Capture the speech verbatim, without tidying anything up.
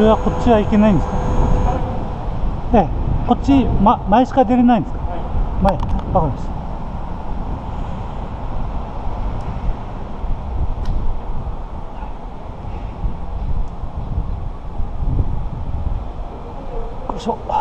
れはこっちは行けないんですか？ええ、こっち、ま、前しか出れないんですか？はい、前、わかりました。よいしょ。